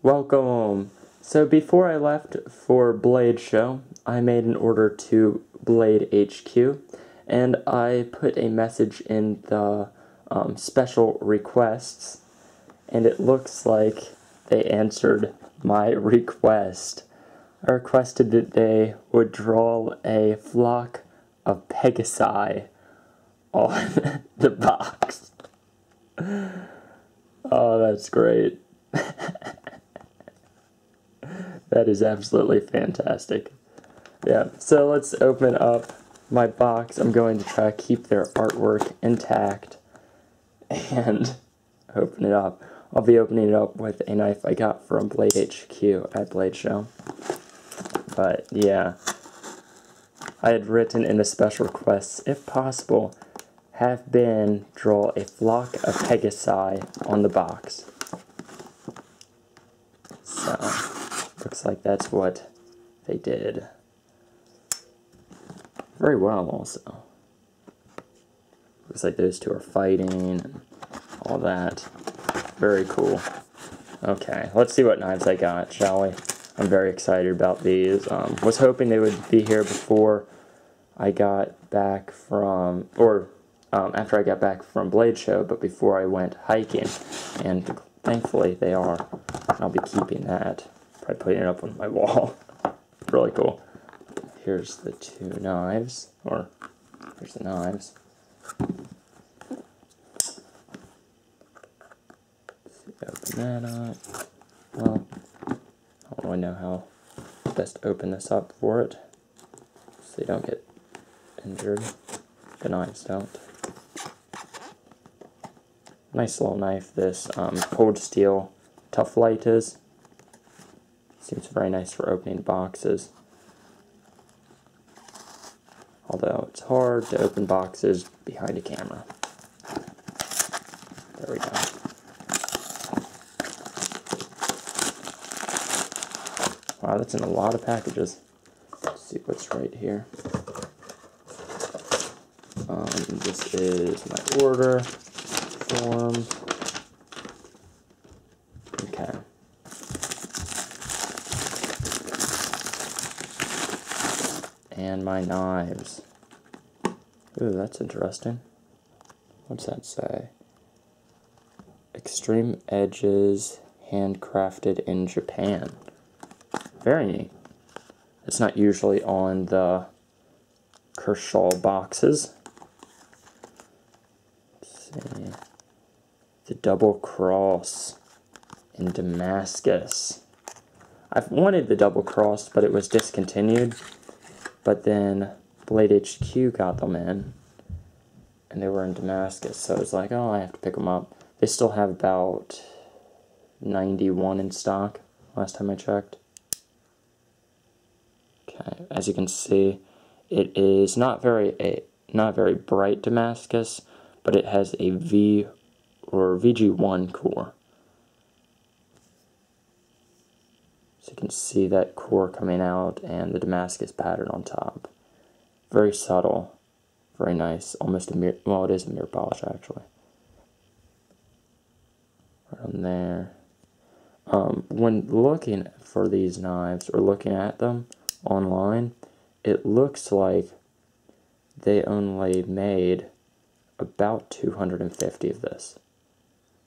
Welcome! So before I left for Blade Show, I made an order to Blade HQ, and I put a message in the special requests, and it looks like they answered my request. I requested that they would draw a flock of pegasi on the box. Oh, that's great. That is absolutely fantastic. Yeah, so let's open up my box. I'm going to try to keep their artwork intact and open it up. I'll be opening it up with a knife I got from Blade HQ at Blade Show. But yeah, I had written in the special requests, if possible, have Ben draw a flock of pegasi on the box. So, looks like that's what they did. Very well, also. Looks like those two are fighting and all that. Very cool. Okay, let's see what knives I got, shall we? I'm very excited about these. Was hoping they would be here before I got back from, or after I got back from Blade Show, but before I went hiking. And thankfully they are. I'll be keeping that. Probably putting it up on my wall. Really cool. Here's the two knives, or here's the knives. Let's open that up. Well, I don't really know how best to open this up for it, so you don't get injured. The knives don't. Nice little knife this Cold Steel Tough Light is. Seems very nice for opening boxes. Although it's hard to open boxes behind a camera. There we go. Wow, that's in a lot of packages. Let's see what's right here. This is my order form. Okay. And my knives. Ooh, that's interesting. What's that say? Extreme edges, handcrafted in Japan. Very neat. It's not usually on the Kershaw boxes. Let's see. The Double Cross in Damascus. I've wanted the Double Cross, but it was discontinued. But then Blade HQ got them in, and they were in Damascus, so it's like, oh, I have to pick them up. They still have about 91 in stock, last time I checked. Okay, as you can see, it is not very bright Damascus, but it has a V or VG1 core. So you can see that core coming out and the Damascus pattern on top. Very subtle, very nice, almost a mirror, well, it is a mirror polish actually. Right on there. When looking for these knives or looking at them online, it looks like they only made about 250 of this.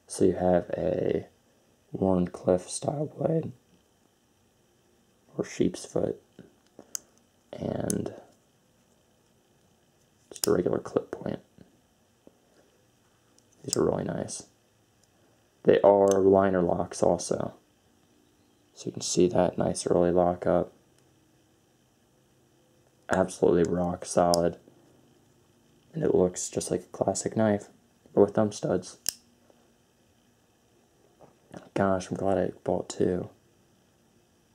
So you have a Warncliffe style blade, or sheep's foot, and just a regular clip point. These are really nice. They are liner locks also, so you can see that nice early lock up. Absolutely rock solid, and it looks just like a classic knife, but with thumb studs. Gosh, I'm glad I bought two.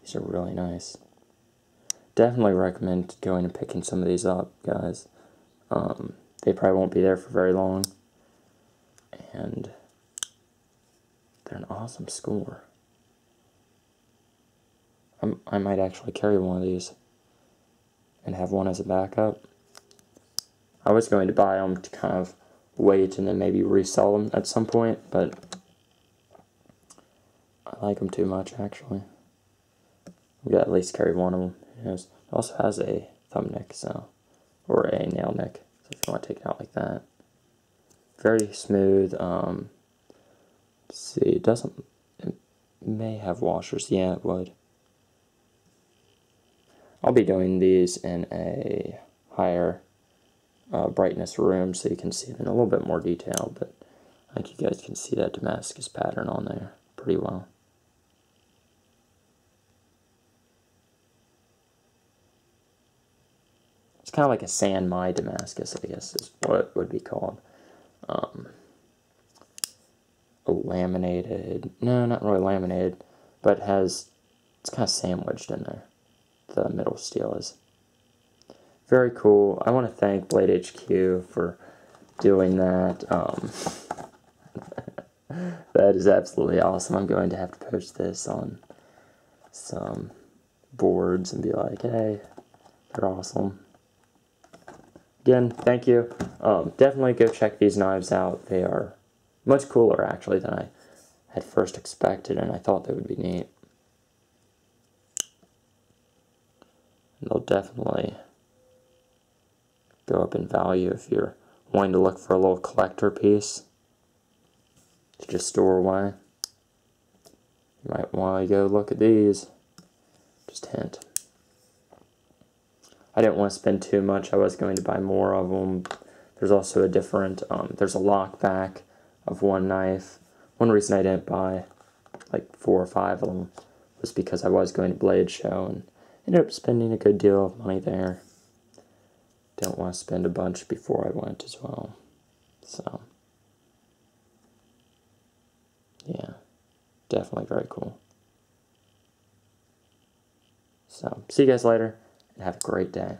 These are really nice. Definitely recommend going and picking some of these up, guys. They probably won't be there for very long. And they're an awesome score. I might actually carry one of these and have one as a backup. I was going to buy them to kind of wait and then maybe resell them at some point, but I like them too much, actually. We gotta at least carry one of them. It also has a thumb nick, so, or a nail nick, so if you want to take it out like that. Very smooth. Let's see, it doesn't, it may have washers. Yeah, it would. I'll be doing these in a higher brightness room so you can see it in a little bit more detail, but I think you guys can see that Damascus pattern on there pretty well. It's kind of like a San Mai Damascus, I guess is what it would be called. A laminated, no, not really laminated, but it's kind of sandwiched in there. The middle steel is very cool. I want to thank Blade HQ for doing that. That is absolutely awesome. I'm going to have to post this on some boards and be like, hey, they're awesome. Again, thank you. Definitely go check these knives out. They are much cooler, actually, than I had first expected, and I thought they would be neat. And they'll definitely go up in value if you're wanting to look for a little collector piece to just store away. You might want to go look at these. Just a hint. I didn't want to spend too much. I was going to buy more of them. There's also a different, there's a lockback of one knife. One reason I didn't buy like 4 or 5 of them was because I was going to Blade Show and ended up spending a good deal of money there. Didn't want to spend a bunch before I went as well. So, yeah, definitely very cool. So, see you guys later. And have a great day.